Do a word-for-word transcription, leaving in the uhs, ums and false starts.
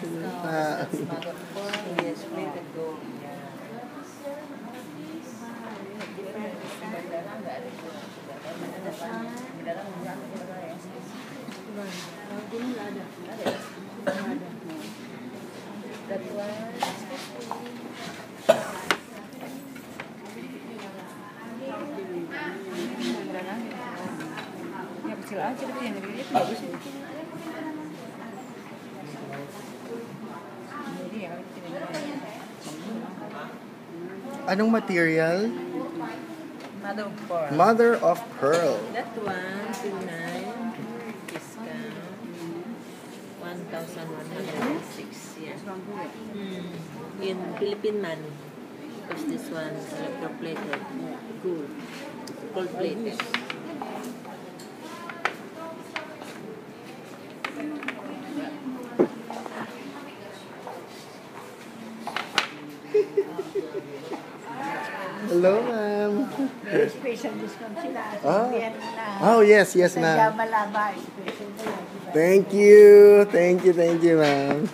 Ah. Kecil aja tapi yang ini bagus sih. Anong material? Mother of pearl. Mother of pearl. That one two nine discount one thousand one hundred and six. Yeah. Mm. In Philippine money, because this one electroplated gold, gold plated. Hello, ma'am. Special discount sila. Oh. Oh, yes, yes, ma'am. Thank you. Thank you, thank you, ma'am.